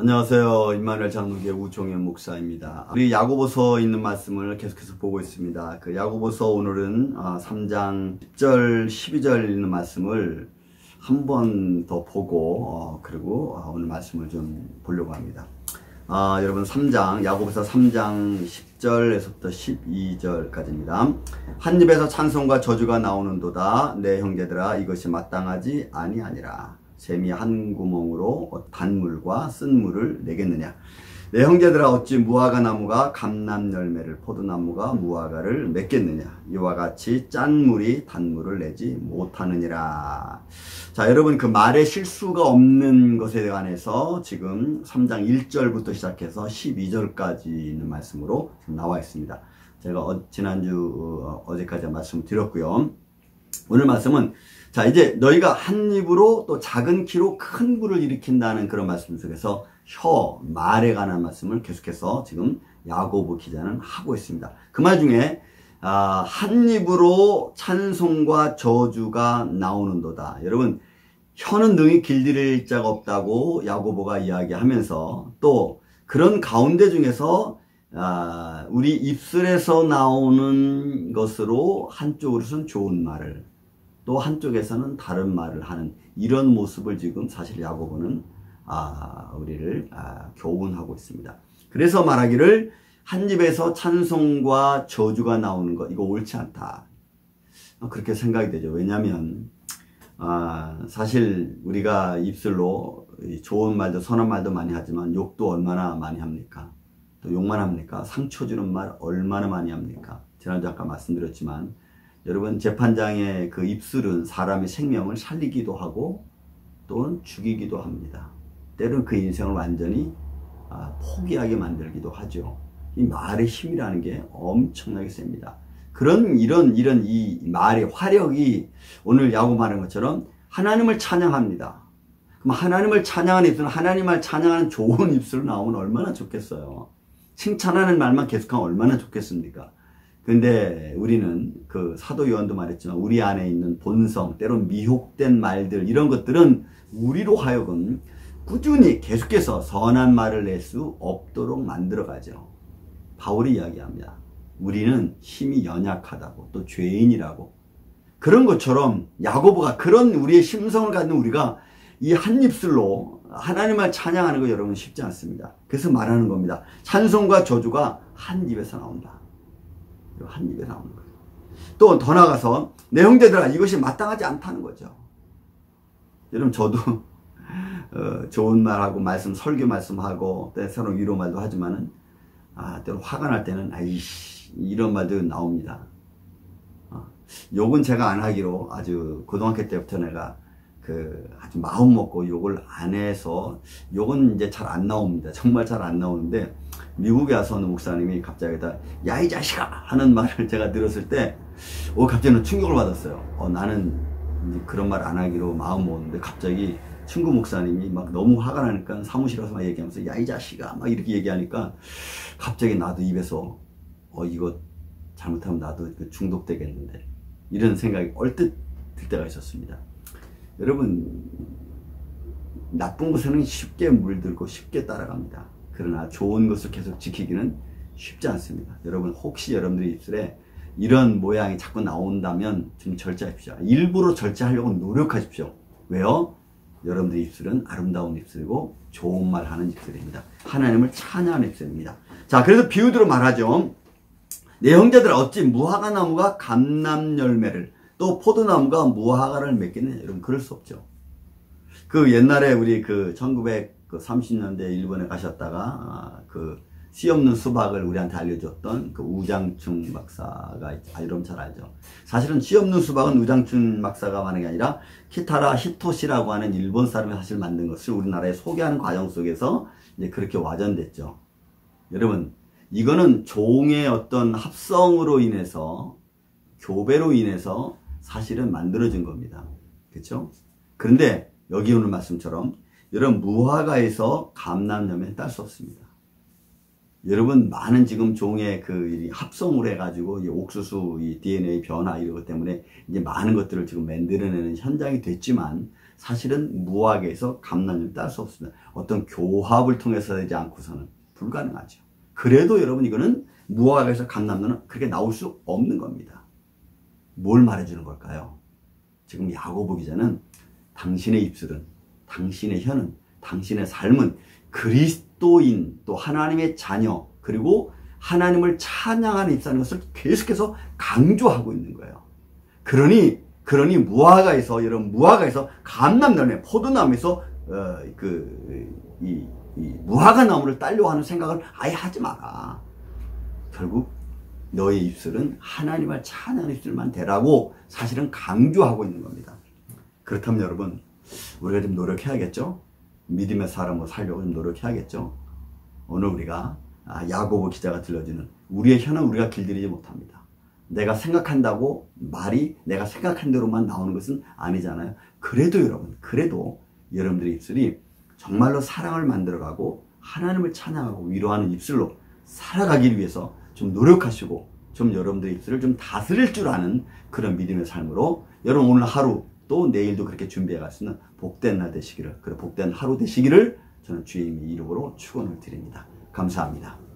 안녕하세요. 임마누엘 장로교회 우종현 목사입니다. 우리 야고보서 있는 말씀을 계속해서 보고 있습니다. 그 야고보서 오늘은 3장 10절, 12절 있는 말씀을 한 번 더 보고 그리고 오늘 말씀을 좀 보려고 합니다. 여러분 3장, 야고보서 3장 10절에서부터 12절까지입니다. 한 입에서 찬송과 저주가 나오는도다. 내 형제들아 이것이 마땅하지 아니하니라. 샘이 한 구멍으로 단 물과 쓴 물을 내겠느냐. 내 형제들아 어찌 무화과 나무가 감람 열매를, 포도나무가 무화과를 맺겠느냐. 이와 같이 짠 물이 단 물을 내지 못하느니라. 자, 여러분 그 말에 실수가 없는 것에 관해서 지금 3장 1절부터 시작해서 12절까지 있는 말씀으로 나와 있습니다. 제가 지난주 어제까지 말씀 드렸고요. 오늘 말씀은 자 이제 너희가 한 입으로 또 작은 키로 큰 불을 일으킨다는 그런 말씀 속에서 말에 관한 말씀을 계속해서 지금 야고보 기자는 하고 있습니다. 그 말 중에 한 입으로 찬송과 저주가 나오는도다. 여러분 혀는 능히 길들일 자가 없다고 야고보가 이야기하면서 또 그런 가운데 중에서 우리 입술에서 나오는 것으로 한쪽으로선 좋은 말을 또 한쪽에서는 다른 말을 하는 이런 모습을 지금 사실 야고보는 우리를 교훈하고 있습니다. 그래서 말하기를 한 입에서 찬송과 저주가 나오는 것 이거 옳지 않다 그렇게 생각이 되죠. 왜냐하면 사실 우리가 입술로 좋은 말도 선한 말도 많이 하지만 욕도 얼마나 많이 합니까? 또 욕만 합니까? 상처 주는 말 얼마나 많이 합니까? 지난주 아까 말씀드렸지만 여러분 재판장의 그 입술은 사람의 생명을 살리기도 하고 또는 죽이기도 합니다. 때로는 그 인생을 완전히 포기하게 만들기도 하죠. 이 말의 힘이라는 게 엄청나게 셉니다. 그런 이런 이 말의 화력이 오늘 야고보 말한 것처럼 하나님을 찬양합니다. 그럼 하나님을 찬양하는 입술은 하나님을 찬양하는 좋은 입술로 나오면 얼마나 좋겠어요. 칭찬하는 말만 계속하면 얼마나 좋겠습니까? 근데 우리는 그 사도 요한도 말했지만 우리 안에 있는 본성, 때론 미혹된 말들 이런 것들은 우리로 하여금 꾸준히 계속해서 선한 말을 낼 수 없도록 만들어가죠. 바울이 이야기합니다. 우리는 힘이 연약하다고 또 죄인이라고. 그런 것처럼 야고보가 그런 우리의 심성을 갖는 우리가 이 한 입술로 하나님을 찬양하는 거 여러분 쉽지 않습니다. 그래서 말하는 겁니다. 찬송과 저주가 한 입에서 나온다. 한 입에 나오는 거예요. 또 더 나아가서 내 형제들아 이것이 마땅하지 않다는 거죠. 여러분 저도 좋은 말하고 말씀 설교 말씀하고 때로는 위로 말도 하지만은 때로 화가 날 때는 아이씨 이런 말도 나옵니다. 욕은 제가 안 하기로 아주 고등학교 때부터 내가 아주 마음 먹고 욕을 안 해서 욕은 이제 잘 안 나옵니다. 정말 잘 안 나오는데 미국에 와서 어느 목사님이 갑자기 야 이 자식아 하는 말을 제가 들었을 때 갑자기 충격을 받았어요. 나는 그런 말 안 하기로 마음 먹었는데 갑자기 친구 목사님이 막 너무 화가 나니까 사무실에 와서 막 얘기하면서 야 이 자식아 막 이렇게 얘기하니까 갑자기 나도 입에서 이거 잘못하면 나도 중독되겠는데 이런 생각이 얼뜻 들 때가 있었습니다. 여러분 나쁜 것에는 쉽게 물들고 쉽게 따라갑니다. 그러나 좋은 것을 계속 지키기는 쉽지 않습니다. 여러분 혹시 여러분들의 입술에 이런 모양이 자꾸 나온다면 좀 절제하십시오. 일부러 절제하려고 노력하십시오. 왜요? 여러분들의 입술은 아름다운 입술이고 좋은 말 하는 입술입니다. 하나님을 찬양하는 입술입니다. 자, 그래서 비유대로 말하죠. 내 형제들아 어찌 무화과 나무가 감람 열매를 또 포도나무가 무화과를 맺겠느냐. 여러분 그럴 수 없죠. 그 옛날에 우리 그 1930년대 일본에 가셨다가 그 씨 없는 수박을 우리한테 알려줬던 그 우장춘 박사가 여러분 잘 알죠. 사실은 씨 없는 수박은 우장춘 박사가 만든 게 아니라 키타라 히토시라고 하는 일본 사람이 사실 만든 것을 우리나라에 소개하는 과정 속에서 이제 그렇게 와전됐죠. 여러분 이거는 종의 어떤 합성으로 인해서 교배로 인해서 사실은 만들어진 겁니다. 그렇죠? 그런데 여기 오는 말씀처럼 여러분 무화과에서 감람염에 딸 수 없습니다. 여러분 많은 지금 종의 그 합성을 해가지고 이 옥수수 이 DNA 변화 이런 것 때문에 이제 많은 것들을 지금 만들어내는 현장이 됐지만 사실은 무학에서 감람을 따를 수 없습니다. 어떤 교합을 통해서 되지 않고서는 불가능하죠. 그래도 여러분 이거는 무학에서 감람론은 그렇게 나올 수 없는 겁니다. 뭘 말해주는 걸까요? 지금 야고보 기자는 당신의 입술은, 당신의 혀는, 당신의 삶은 그리스도인, 또 하나님의 자녀, 그리고 하나님을 찬양하는 입사는 것을 계속해서 강조하고 있는 거예요. 그러니 무화과에서, 여러분 무화과에서 감람나무에, 포도나무에서 무화과 나무를 따려고 하는 생각을 아예 하지 마라. 결국 너의 입술은 하나님을 찬양하는 입술만 되라고 사실은 강조하고 있는 겁니다. 그렇다면 여러분 우리가 좀 노력해야겠죠? 믿음의 사람으로 살려고 좀 노력해야겠죠? 오늘 우리가 야고보 기자가 들려주는 우리의 혀는 우리가 길들이지 못합니다. 내가 생각한다고 말이 내가 생각한 대로만 나오는 것은 아니잖아요. 그래도 여러분, 그래도 여러분들의 입술이 정말로 사랑을 만들어가고 하나님을 찬양하고 위로하는 입술로 살아가기 위해서 좀 노력하시고 좀 여러분들의 입술을 좀 다스릴 줄 아는 그런 믿음의 삶으로 여러분 오늘 하루 또 내일도 그렇게 준비해갈 수 있는 복된 날 되시기를, 그리고 복된 하루 되시기를 저는 주의 이름으로 축원을 드립니다. 감사합니다.